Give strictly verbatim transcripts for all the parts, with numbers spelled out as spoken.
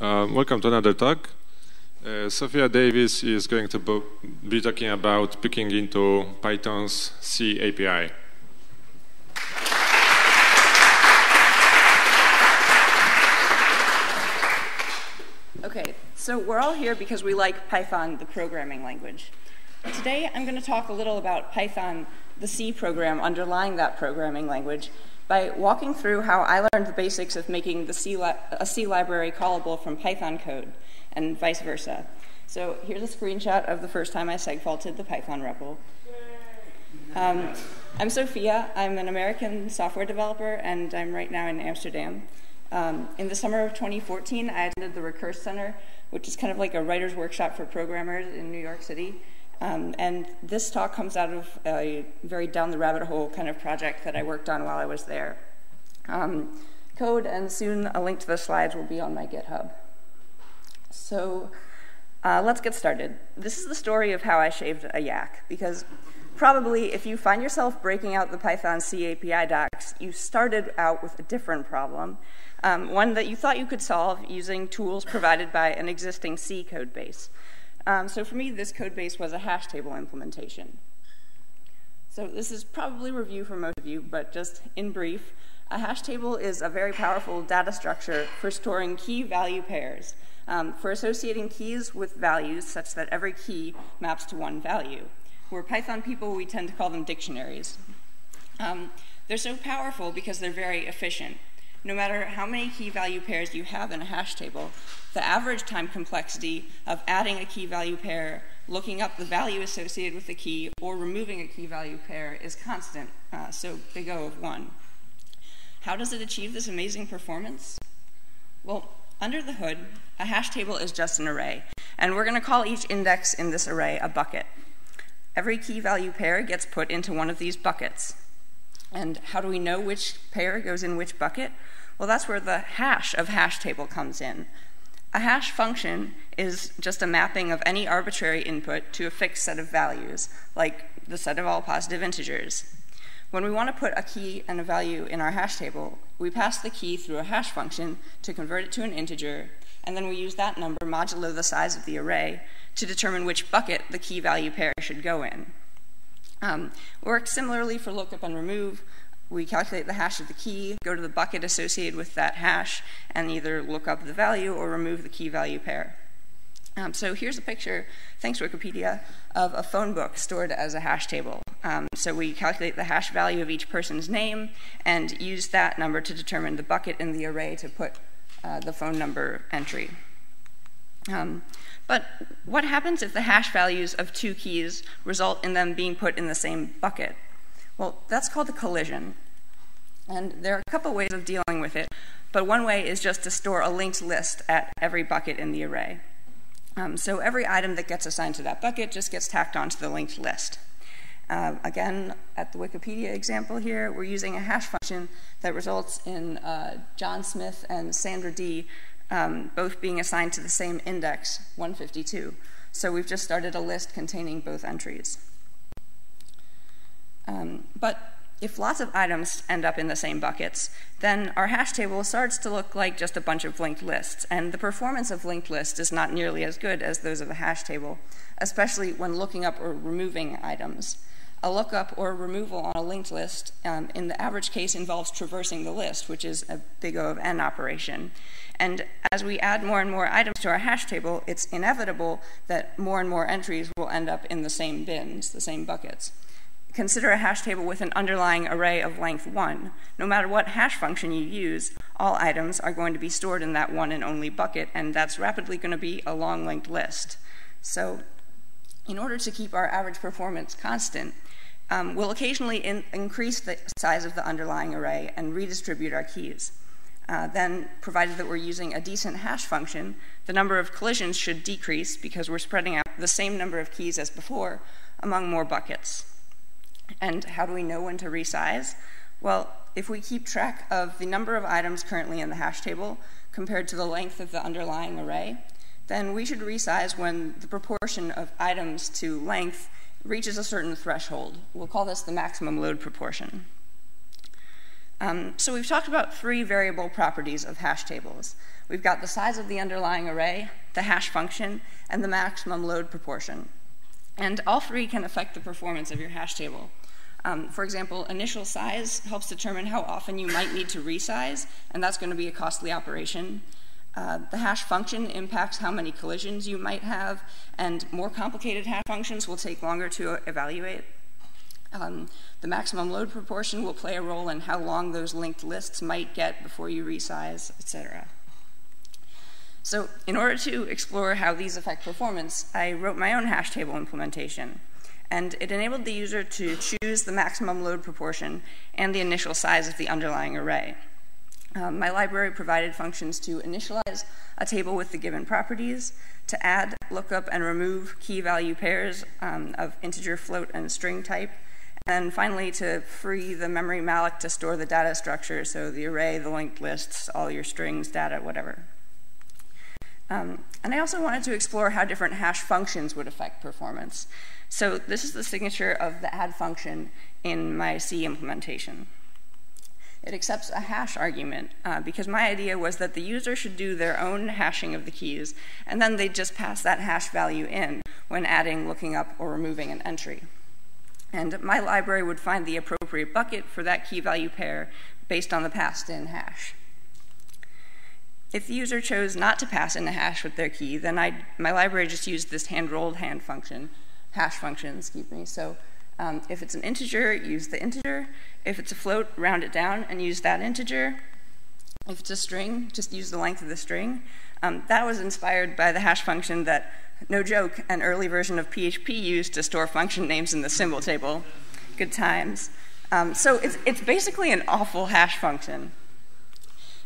Uh, welcome to another talk. Uh, Sophia Davis is going to be talking about peeking into Python's C A P I. Okay, so we're all here because we like Python, the programming language. Today I'm going to talk a little about Python, the C program underlying that programming language, by walking through how I learned the basics of making the C li a C library callable from Python code, and vice versa. So here's a screenshot of the first time I segfaulted the Python REPL. Um, I'm Sophia. I'm an American software developer, and I'm right now in Amsterdam. Um, in the summer of twenty fourteen, I attended the Recurse Center, which is kind of like a writer's workshop for programmers in New York City. Um, and this talk comes out of a very down-the-rabbit-hole kind of project that I worked on while I was there. Um, code, and soon a link to the slides will be on my GitHub. So uh, let's get started. This is the story of how I shaved a yak, because probably if you find yourself breaking out the Python C A P I docs, you started out with a different problem, um, one that you thought you could solve using tools provided by an existing C code base. Um, so for me, this code base was a hash table implementation. So this is probably review for most of you, but just in brief, a hash table is a very powerful data structure for storing key value pairs, um, for associating keys with values such that every key maps to one value. We're Python people, we tend to call them dictionaries. Um, they're so powerful because they're very efficient. No matter how many key value pairs you have in a hash table, the average time complexity of adding a key value pair, looking up the value associated with the key, or removing a key value pair is constant, uh, so big O of one. How does it achieve this amazing performance? Well, under the hood, a hash table is just an array, and we're going to call each index in this array a bucket. Every key value pair gets put into one of these buckets. And how do we know which pair goes in which bucket? Well, that's where the hash of hash table comes in. A hash function is just a mapping of any arbitrary input to a fixed set of values, like the set of all positive integers. When we want to put a key and a value in our hash table, we pass the key through a hash function to convert it to an integer, and then we use that number modulo the size of the array to determine which bucket the key value pair should go in. Um, works similarly for lookup and remove. We calculate the hash of the key, go to the bucket associated with that hash, and either look up the value or remove the key value pair. Um, so here's a picture, thanks Wikipedia, of a phone book stored as a hash table. Um, so we calculate the hash value of each person's name and use that number to determine the bucket in the array to put uh, the phone number entry. Um, But what happens if the hash values of two keys result in them being put in the same bucket? Well, that's called a collision. And there are a couple ways of dealing with it, but one way is just to store a linked list at every bucket in the array. Um, so every item that gets assigned to that bucket just gets tacked onto the linked list. Uh, again, at the Wikipedia example here, we're using a hash function that results in uh, John Smith and Sandra D. Um, both being assigned to the same index, one fifty-two. So we've just started a list containing both entries. Um, but if lots of items end up in the same buckets, then our hash table starts to look like just a bunch of linked lists, and the performance of linked lists is not nearly as good as those of a hash table, especially when looking up or removing items. A lookup or removal on a linked list, um, in the average case, involves traversing the list, which is a big O of n operation. And as we add more and more items to our hash table, it's inevitable that more and more entries will end up in the same bins, the same buckets. Consider a hash table with an underlying array of length one. No matter what hash function you use, all items are going to be stored in that one and only bucket, and that's rapidly going to be a long linked list. So in order to keep our average performance constant, um, we'll occasionally in increase the size of the underlying array and redistribute our keys. Uh, then, provided that we're using a decent hash function, the number of collisions should decrease because we're spreading out the same number of keys as before among more buckets. And how do we know when to resize? Well, if we keep track of the number of items currently in the hash table compared to the length of the underlying array, then we should resize when the proportion of items to length reaches a certain threshold. We'll call this the maximum load proportion. Um, so we've talked about three variable properties of hash tables. We've got the size of the underlying array, the hash function, and the maximum load proportion. And all three can affect the performance of your hash table. Um, for example, initial size helps determine how often you might need to resize, and that's going to be a costly operation. Uh, the hash function impacts how many collisions you might have, and more complicated hash functions will take longer to evaluate. Um, the maximum load proportion will play a role in how long those linked lists might get before you resize, et cetera. So in order to explore how these affect performance, I wrote my own hash table implementation. And it enabled the user to choose the maximum load proportion and the initial size of the underlying array. Um, my library provided functions to initialize a table with the given properties, to add, lookup, and remove key value pairs um, of integer, float, and string type, and finally to free the memory malloc to store the data structure, so the array, the linked lists, all your strings, data, whatever. Um, and I also wanted to explore how different hash functions would affect performance. So this is the signature of the add function in my C implementation. It accepts a hash argument uh, because my idea was that the user should do their own hashing of the keys, and then they just pass that hash value in when adding, looking up, or removing an entry. And my library would find the appropriate bucket for that key value pair based on the passed in hash. If the user chose not to pass in a hash with their key, then I'd, my library just used this hand-rolled hand function, hash function, excuse me. So um, if it's an integer, use the integer. If it's a float, round it down and use that integer. If it's a string, just use the length of the string. Um, that was inspired by the hash function that, no joke, an early version of P H P used to store function names in the symbol table. Good times. Um, so it's, it's basically an awful hash function.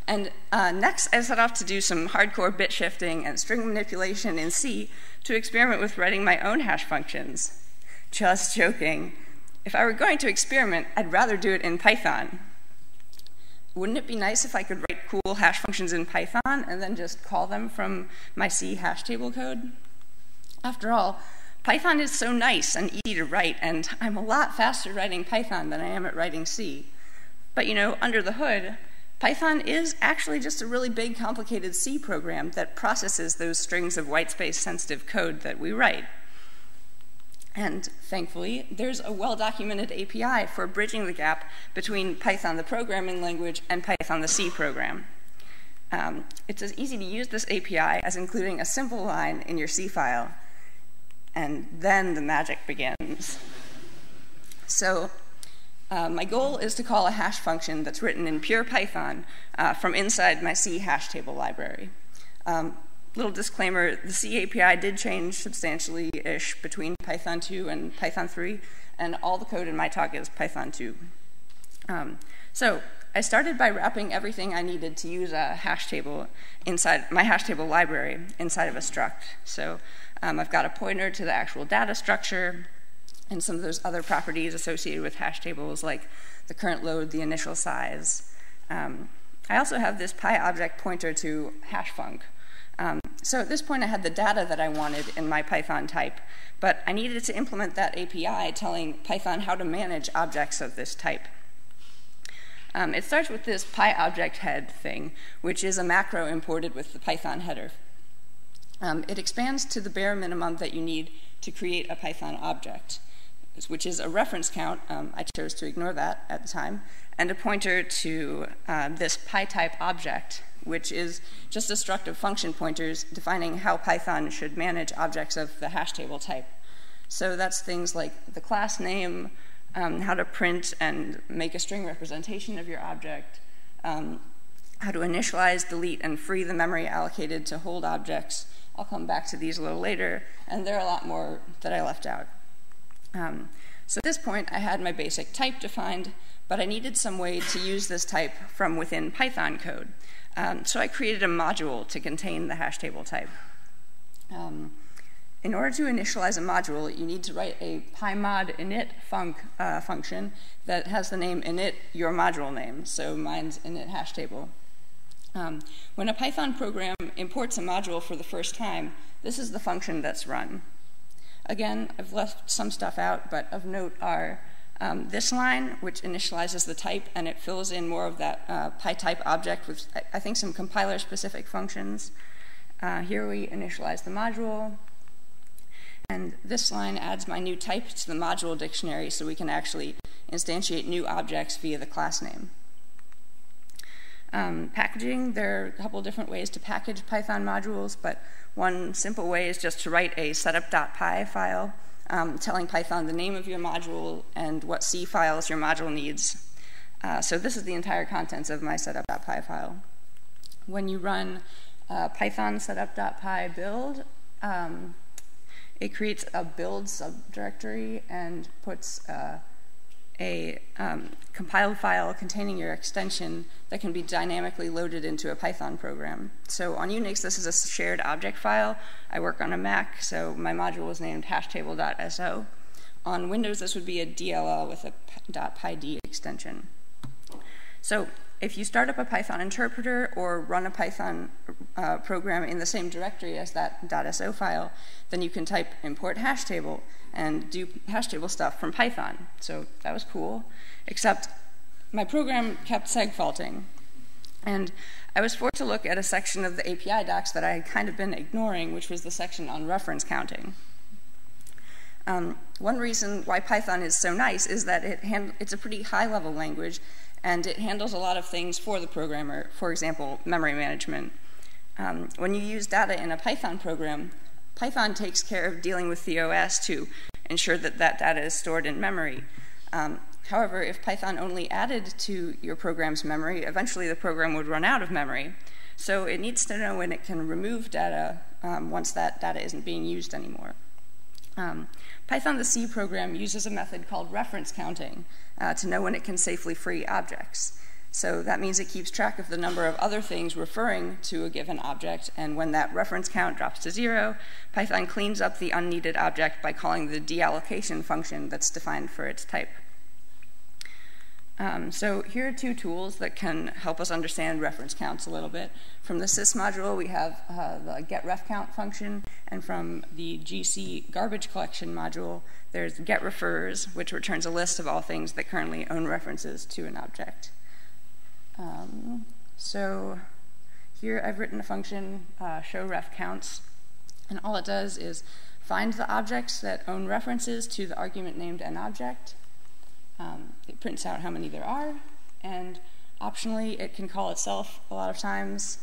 And uh, next, I set off to do some hardcore bit shifting and string manipulation in C to experiment with writing my own hash functions. Just joking. If I were going to experiment, I'd rather do it in Python. Wouldn't it be nice if I could write cool hash functions in Python and then just call them from my C hash table code? After all, Python is so nice and easy to write, and I'm a lot faster writing Python than I am at writing C. But you know, under the hood, Python is actually just a really big, complicated C program that processes those strings of whitespace-sensitive code that we write. And thankfully, there's a well-documented A P I for bridging the gap between Python the programming language and Python the C program. Um, it's as easy to use this A P I as including a simple line in your C file. And then the magic begins. So, Uh, my goal is to call a hash function that's written in pure Python uh, from inside my C hash table library. Um, little disclaimer, the C A P I did change substantially-ish between Python two and Python three, and all the code in my talk is Python two. Um, so I started by wrapping everything I needed to use a hash table inside my hash table library inside of a struct. So um, I've got a pointer to the actual data structure, and some of those other properties associated with hash tables, like the current load, the initial size. Um, I also have this PyObject pointer to hashfunc. Um, so at this point, I had the data that I wanted in my Python type, but I needed to implement that A P I telling Python how to manage objects of this type. Um, it starts with this PyObjectHead thing, which is a macro imported with the Python header. Um, it expands to the bare minimum that you need to create a Python object, which is a reference count, um, I chose to ignore that at the time, and a pointer to uh, this PyType object, which is just a struct of function pointers defining how Python should manage objects of the hash table type. So that's things like the class name, um, how to print and make a string representation of your object, um, how to initialize, delete, and free the memory allocated to hold objects. I'll come back to these a little later, and there are a lot more that I left out. Um, so at this point, I had my basic type defined, but I needed some way to use this type from within Python code. Um, so I created a module to contain the hash table type. Um, in order to initialize a module, you need to write a PyMod_init func, uh, function that has the name init your module name. So mine's init hash table. Um, when a Python program imports a module for the first time, this is the function that's run. Again, I've left some stuff out, but of note are um, this line, which initializes the type, and it fills in more of that uh, PyType object with, I think, some compiler-specific functions. Uh, here we initialize the module. And this line adds my new type to the module dictionary so we can actually instantiate new objects via the class name. Um, packaging, there are a couple different ways to package Python modules, but one simple way is just to write a setup.py file um, telling Python the name of your module and what C files your module needs. Uh, so this is the entire contents of my setup.py file. When you run uh, Python setup.py build, um, it creates a build subdirectory and puts uh, a um, compiled file containing your extension that can be dynamically loaded into a Python program. So on Unix, this is a shared object file. I work on a Mac, so my module is named hashtable.so. On Windows, this would be a D L L with a .pyd extension. So if you start up a Python interpreter or run a Python uh, program in the same directory as that .so file, then you can type import hashtable and do hashtable stuff from Python. So that was cool, except my program kept segfaulting. And I was forced to look at a section of the A P I docs that I had kind of been ignoring, which was the section on reference counting. Um, one reason why Python is so nice is that it hand it's a pretty high-level language, and it handles a lot of things for the programmer, for example, memory management. Um, when you use data in a Python program, Python takes care of dealing with the O S to ensure that that data is stored in memory. Um, however, if Python only added to your program's memory, eventually the program would run out of memory. So it needs to know when it can remove data um, once that data isn't being used anymore. Um, Python the C program uses a method called reference counting uh, to know when it can safely free objects. So that means it keeps track of the number of other things referring to a given object, and when that reference count drops to zero, Python cleans up the unneeded object by calling the deallocation function that's defined for its type. Um, so here are two tools that can help us understand reference counts a little bit. From the sys module, we have uh, the getRefCount function, and from the G C garbage collection module, there's getRefers, which returns a list of all things that currently own references to an object. Um, so here I've written a function, uh, show ref counts, and all it does is find the objects that own references to the argument named an object. Um, it prints out how many there are, and optionally it can call itself a lot of times,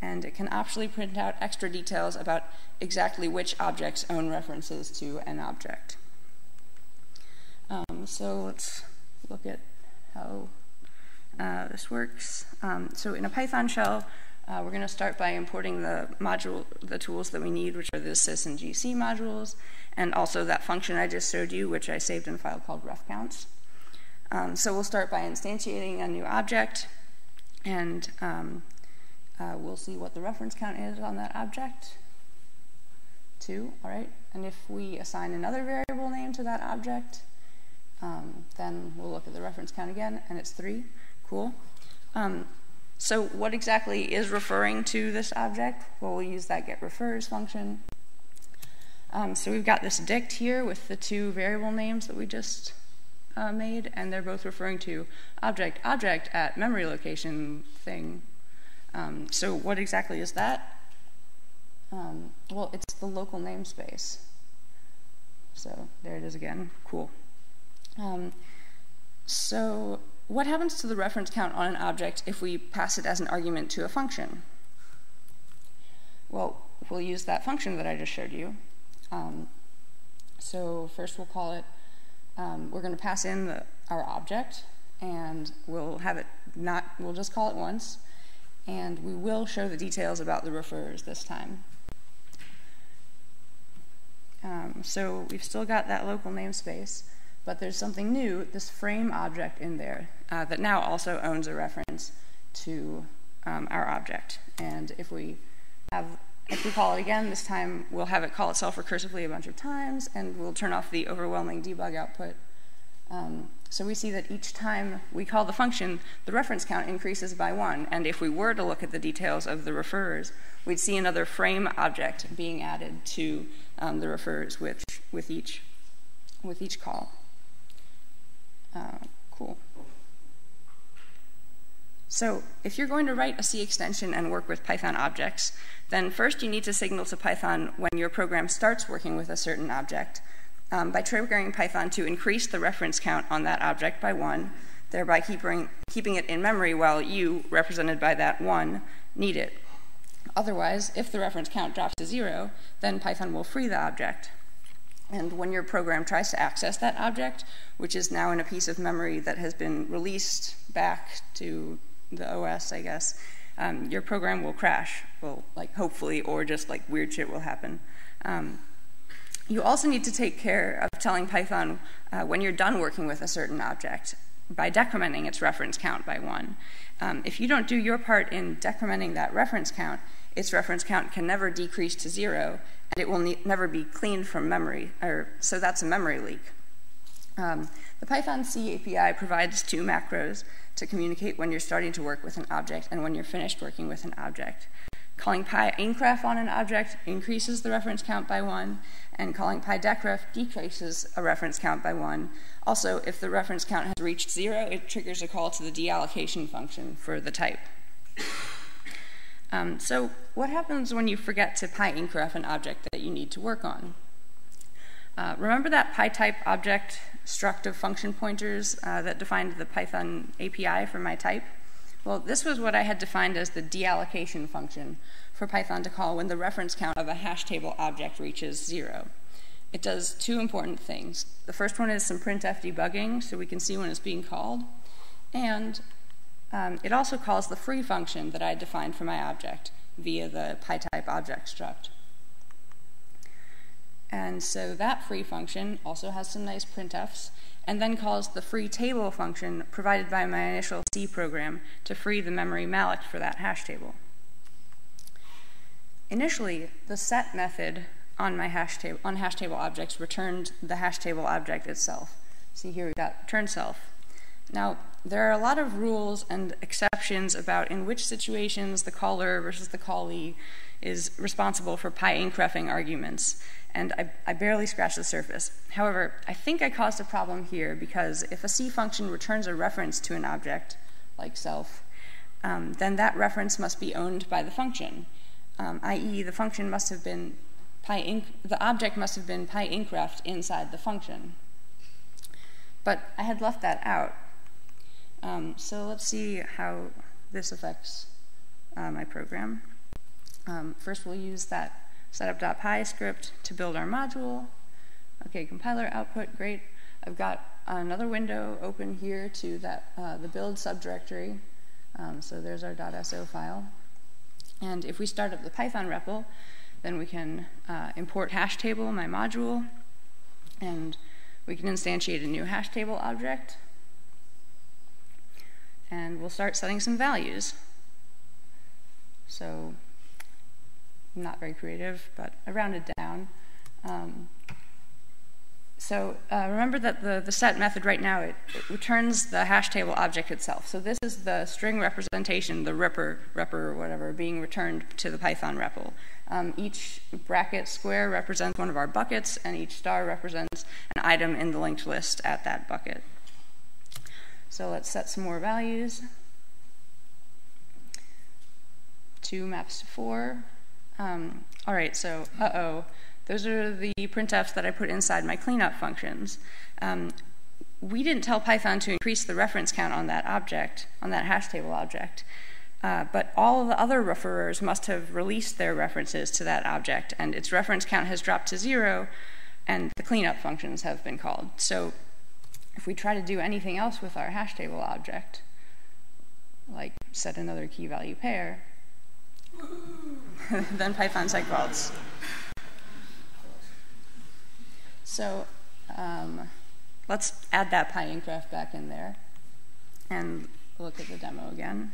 and it can optionally print out extra details about exactly which objects own references to an object. Um, so let's look at how Uh, this works. Um, so in a Python shell, uh, we're going to start by importing the module, the tools that we need, which are the sys and G C modules, and also that function I just showed you, which I saved in a file called refcounts. Um, so we'll start by instantiating a new object, and um, uh, we'll see what the reference count is on that object. Two, all right. And if we assign another variable name to that object, um, then we'll look at the reference count again, and it's three. Cool. Um, so what exactly is referring to this object? Well, we'll use that getRefers function. Um, so we've got this dict here with the two variable names that we just uh, made, and they're both referring to object object at memory location thing. Um, so what exactly is that? Um, well, it's the local namespace. So there it is again. Cool. Um, so what happens to the reference count on an object if we pass it as an argument to a function? Well, we'll use that function that I just showed you. Um, so first we'll call it, um, we're going to pass in the, our object, and we'll have it not, we'll just call it once, and we will show the details about the refers this time. Um, so we've still got that local namespace, but there's something new, this frame object in there, uh, that now also owns a reference to um, our object. And if we have, if we call it again this time, we'll have it call itself recursively a bunch of times, and we'll turn off the overwhelming debug output. Um, so we see that each time we call the function, the reference count increases by one. And if we were to look at the details of the referers, we'd see another frame object being added to um, the referers with, with each with each call. Uh, cool. So if you're going to write a C extension and work with Python objects, then first you need to signal to Python when your program starts working with a certain object um, by triggering Python to increase the reference count on that object by one, thereby keeping, keeping it in memory while you, represented by that one, need it. Otherwise, if the reference count drops to zero, then Python will free the object. And when your program tries to access that object, which is now in a piece of memory that has been released back to the O S, I guess, um, your program will crash, well, like hopefully, or just like weird shit will happen. Um, you also need to take care of telling Python uh, when you're done working with a certain object by decrementing its reference count by one. Um, if you don't do your part in decrementing that reference count, its reference count can never decrease to zero, and it will ne never be cleaned from memory, or, so that's a memory leak. Um, the Python C A P I provides two macros to communicate when you're starting to work with an object and when you're finished working with an object. Calling Py_INCREF on an object increases the reference count by one, and calling Py_DECREF decreases a reference count by one. Also, if the reference count has reached zero, it triggers a call to the deallocation function for the type. Um, so what happens when you forget to Py_INCREF an object that you need to work on? Uh, remember that PyType object struct of function pointers uh, that defined the Python A P I for my type? Well, this was what I had defined as the deallocation function for Python to call when the reference count of a hash table object reaches zero. It does two important things. The first one is some printf debugging, so we can see when it's being called. And um, it also calls the free function that I defined for my object via the PyType object struct. And so that free function also has some nice printfs, and then calls the free table function provided by my initial C program to free the memory malloc for that hash table. Initially, the set method on my hash table on hash table objects returned the hash table object itself. See here we've got return self. Now, there are a lot of rules and exceptions about in which situations the caller versus the callee is responsible for Py_INCREFing arguments, and I, I barely scratched the surface. However, I think I caused a problem here because if a C function returns a reference to an object, like self, um, then that reference must be owned by the function, um, that is the function must have been Py_INC the object must have been Py_INCREFed inside the function. But I had left that out. Um, so let's see how this affects uh, my program. Um, first, we'll use that setup.py script to build our module. Okay, compiler output, great. I've got another window open here to that uh, the build subdirectory. Um, so there's our .so file. And if we start up the Python REPL, then we can uh, import hash table, my module, and we can instantiate a new hash table object. And we'll start setting some values. So, not very creative, but I rounded down. Um, so uh, remember that the, the set method right now, it, it returns the hash table object itself. So this is the string representation, the ripper, repper, or whatever, being returned to the Python REPL. Um, each bracket square represents one of our buckets, and each star represents an item in the linked list at that bucket. So let's set some more values. Two maps to four. Um, all right, so, uh-oh, those are the printfs that I put inside my cleanup functions. Um, we didn't tell Python to increase the reference count on that object, on that hash table object, uh, but all of the other referers must have released their references to that object, and its reference count has dropped to zero, and the cleanup functions have been called. So if we try to do anything else with our hash table object, like set another key value pair, then Python siteValts. So um, let's add that Py_INCREF back in there and look at the demo again.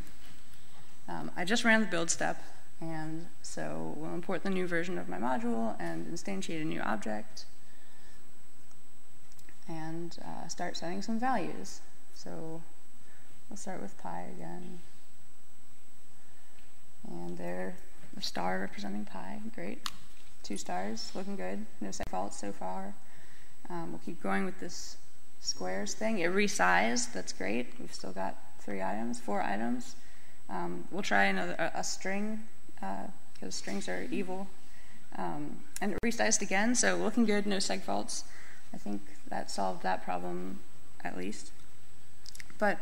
Um, I just ran the build step, and so we'll import the new version of my module and instantiate a new object and uh, start setting some values. So we'll start with pi again. And there, a star representing pi, great. Two stars, looking good, no set faults so far. Um, we'll keep going with this squares thing. It resized, that's great. We've still got three items, four items. Um, we'll try another a, a string, because uh, strings are evil. Um, and it resized again, so looking good, no seg faults. I think that solved that problem, at least. But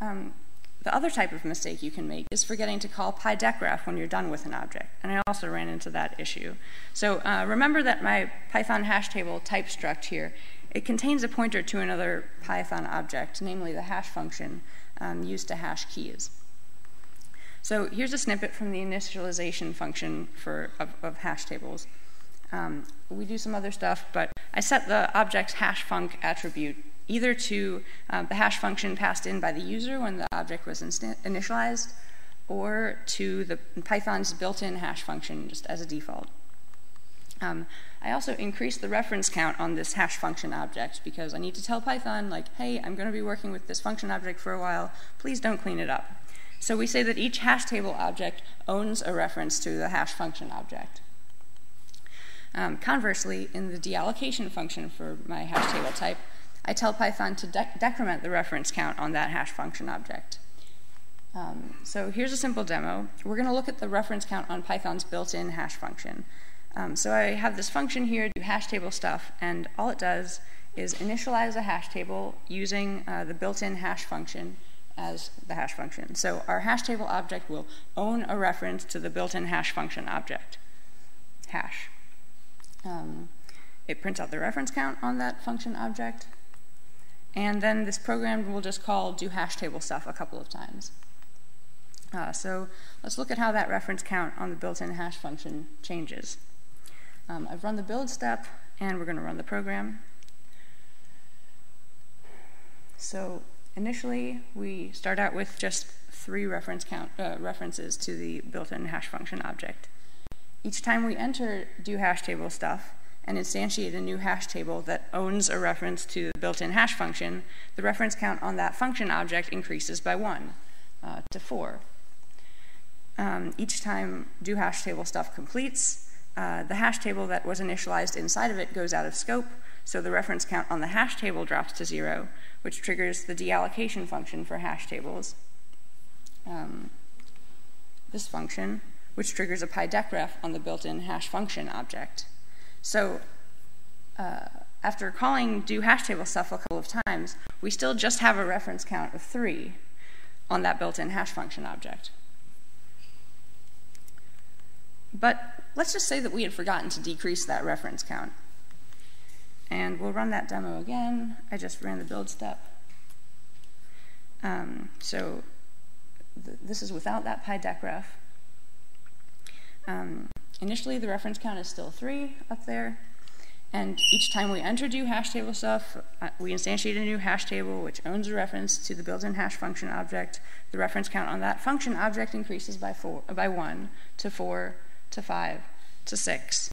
um, the other type of mistake you can make is forgetting to call py_decref when you're done with an object. And I also ran into that issue. So uh, remember that my Python hash table type struct here, it contains a pointer to another Python object, namely the hash function um, used to hash keys. So here's a snippet from the initialization function for, of, of hash tables. Um, we do some other stuff, but I set the object's hash func attribute either to uh, the hash function passed in by the user when the object was initialized, or to the Python's built-in hash function just as a default. Um, I also increased the reference count on this hash function object because I need to tell Python, like, hey, I'm going to be working with this function object for a while. Please don't clean it up. So we say that each hash table object owns a reference to the hash function object. Um, conversely, in the deallocation function for my hash table type, I tell Python to de decrement the reference count on that hash function object. Um, so here's a simple demo. We're going to look at the reference count on Python's built-in hash function. Um, so I have this function here, do hash table stuff, and all it does is initialize a hash table using uh, the built-in hash function as the hash function. So our hash table object will own a reference to the built-in hash function object, hash. Um, it prints out the reference count on that function object. And then this program will just call do hash table stuff a couple of times. Uh, so let's look at how that reference count on the built-in hash function changes. Um, I've run the build step, and we're going to run the program. So initially, we start out with just three reference count uh, references to the built-in hash function object. Each time we enter do hash table stuff and instantiate a new hash table that owns a reference to the built-in hash function, the reference count on that function object increases by one uh, to four. Um, each time do hash table stuff completes, uh, the hash table that was initialized inside of it goes out of scope, so the reference count on the hash table drops to zero, which triggers the deallocation function for hash tables. Um, this function, which triggers a py_decref on the built-in hash function object. So uh, after calling do hash table stuff a couple of times, we still just have a reference count of three on that built-in hash function object. But let's just say that we had forgotten to decrease that reference count. And we'll run that demo again. I just ran the build step. Um, so th this is without that py_decref. Um, Initially, the reference count is still three up there, and each time we enter do hash table stuff, we instantiate a new hash table which owns a reference to the built-in hash function object. The reference count on that function object increases by four, by one, to four, to five, to six,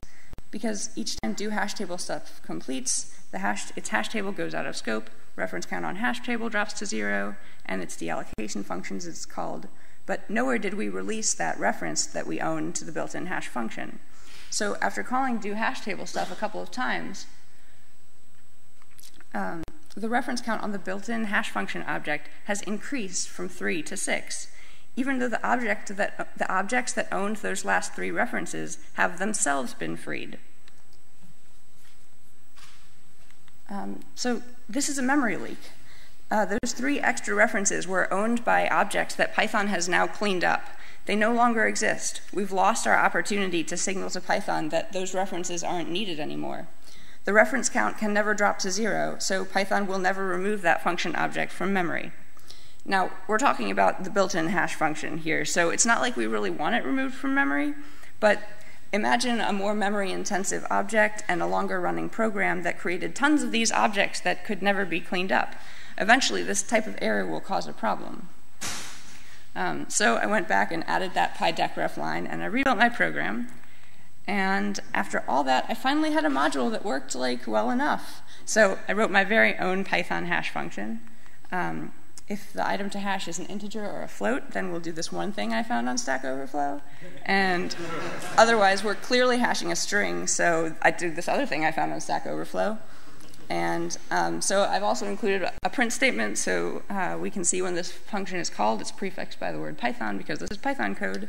because each time do hash table stuff completes, the hash its hash table goes out of scope, reference count on hash table drops to zero, and its deallocation functions is called. But nowhere did we release that reference that we own to the built-in hash function. So after calling do hash table stuff a couple of times, um, the reference count on the built-in hash function object has increased from three to six, even though the object that uh, the objects that owned those last three references have themselves been freed. Um, so this is a memory leak. Uh, those three extra references were owned by objects that Python has now cleaned up. They no longer exist. We've lost our opportunity to signal to Python that those references aren't needed anymore. The reference count can never drop to zero, so Python will never remove that function object from memory. Now, we're talking about the built-in hash function here, so it's not like we really want it removed from memory, but imagine a more memory-intensive object and a longer-running program that created tons of these objects that could never be cleaned up. Eventually, this type of error will cause a problem. Um, so I went back and added that py_decref line, and I rebuilt my program. And after all that, I finally had a module that worked like well enough. So I wrote my very own Python hash function. Um, if the item to hash is an integer or a float, then we'll do this one thing I found on Stack Overflow. And otherwise, we're clearly hashing a string, so I did this other thing I found on Stack Overflow. And um, so I've also included a print statement so uh, we can see when this function is called. It's prefixed by the word Python because this is Python code.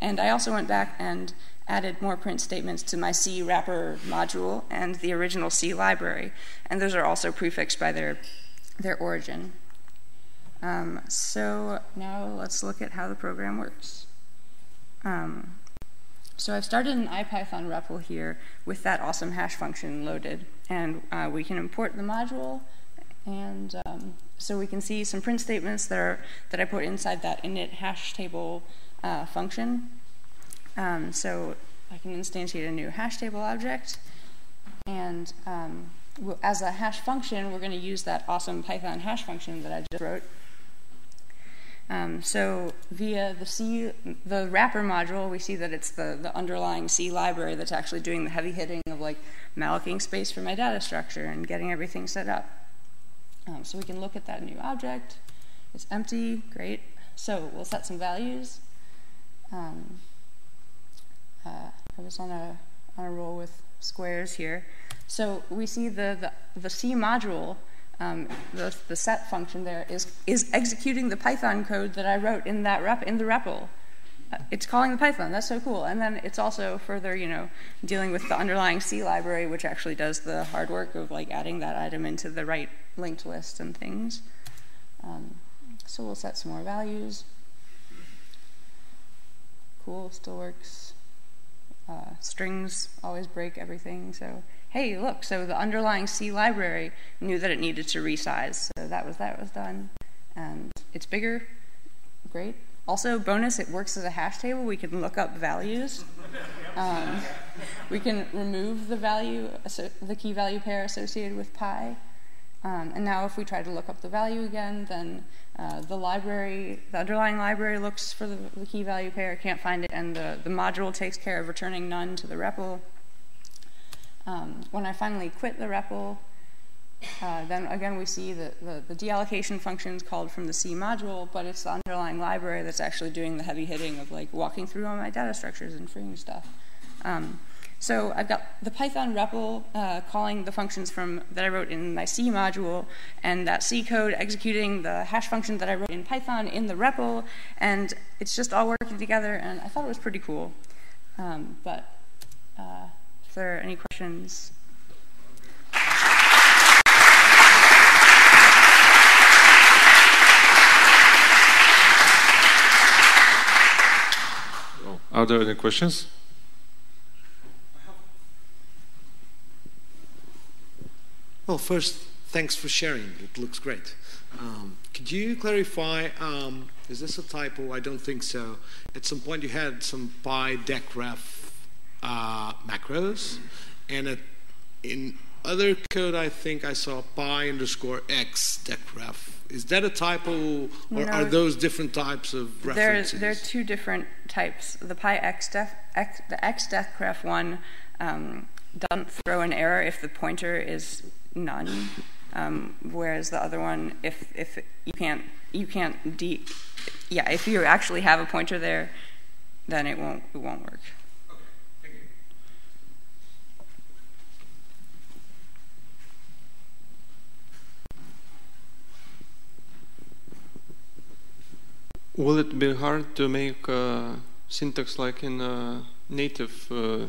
And I also went back and added more print statements to my C wrapper module and the original C library. And those are also prefixed by their, their origin. Um, so now let's look at how the program works. Um, so I've started an IPython REPL here with that awesome hash function loaded. And uh, we can import the module, and um, so we can see some print statements that, are, that I put inside that init hash table uh, function. Um, so I can instantiate a new hash table object, and um, we'll, as a hash function, we're going to use that awesome Python hash function that I just wrote. Um, so via the C, the wrapper module, we see that it's the, the underlying C library that's actually doing the heavy hitting of like mallocating space for my data structure and getting everything set up. Um, so we can look at that new object. It's empty, great. So we'll set some values. Um, uh, I was on a, on a roll with squares here. So we see the, the, the C module Um, the, the set function there is, is executing the Python code that I wrote in that rep, in the REPL. Uh, it's calling the Python. That's so cool. And then it's also further, you know, dealing with the underlying C library, which actually does the hard work of like adding that item into the right linked list and things. Um, so we'll set some more values. Cool, still works. Uh, strings always break everything, so hey, look, so the underlying C library knew that it needed to resize, so that was that was done. And it's bigger, great. Also, bonus, it works as a hash table. We can look up values. Um, we can remove the value, the key value pair associated with pi. Um, and now if we try to look up the value again, then uh, the library, the underlying library looks for the, the key value pair, can't find it, and the, the module takes care of returning none to the REPL. Um, when I finally quit the REPL, uh, then again we see that the, the deallocation function is called from the C module, but it's the underlying library that's actually doing the heavy hitting of like walking through all my data structures and freeing stuff. Um, so I've got the Python REPL uh, calling the functions from that I wrote in my C module, and that C code executing the hash function that I wrote in Python in the REPL, and it's just all working together, and I thought it was pretty cool. Um, but. Uh, If there are any questions. Are there any questions? Well, first, thanks for sharing. It looks great. Um, could you clarify, um, is this a typo? I don't think so. At some point you had some Py_DECREF Uh, macros, and it, in other code I think I saw py underscore x decref. Is that a typo, or no, are those different types of references? There are two different types. The py x def, x, the x decref one um, doesn't throw an error if the pointer is none, um, whereas the other one, if if you can't you can't de yeah if you actually have a pointer there, then it won't it won't work. Will it be hard to make uh, syntax like in a native uh,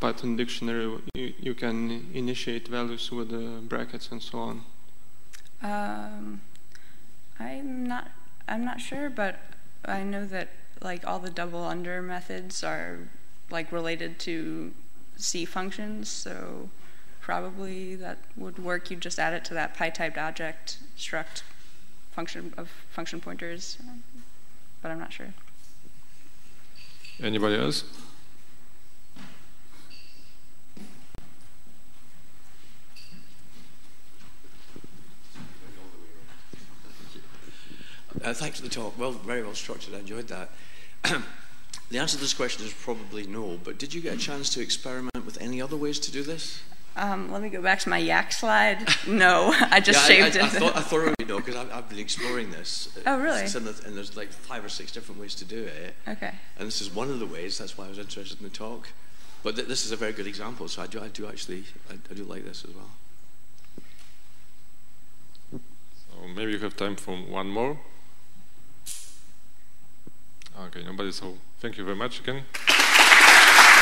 Python dictionary? You, you can initiate values with uh, brackets and so on. Um, I'm not. I'm not sure, but I know that like all the double under methods are like related to C functions, so probably that would work. You just add it to that PyType object struct function of function pointers. But I'm not sure. Anybody else? Uh, thanks for the talk. Well, very well structured. I enjoyed that. The answer to this question is probably no, but did you get a chance to experiment with any other ways to do this? Um, let me go back to my yak slide. No, I just yeah, shaved I, I, I it. Thought, I thought it would know because I've, I've been exploring this. Oh, really? And there's like five or six different ways to do it. Okay. And this is one of the ways. That's why I was interested in the talk. But th this is a very good example. So I do, I do actually, I, I do like this as well. or maybe you have time for one more. Okay, nobody, so thank you very much again.